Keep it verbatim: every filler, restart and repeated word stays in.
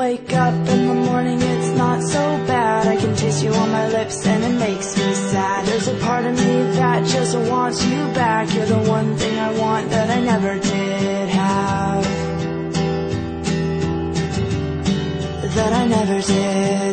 wake up in the morning, it's not so bad. I can taste you on my lips and it makes me sad. There's a part of me that just wants you back. You're the one thing I want that I never did have, that I never did.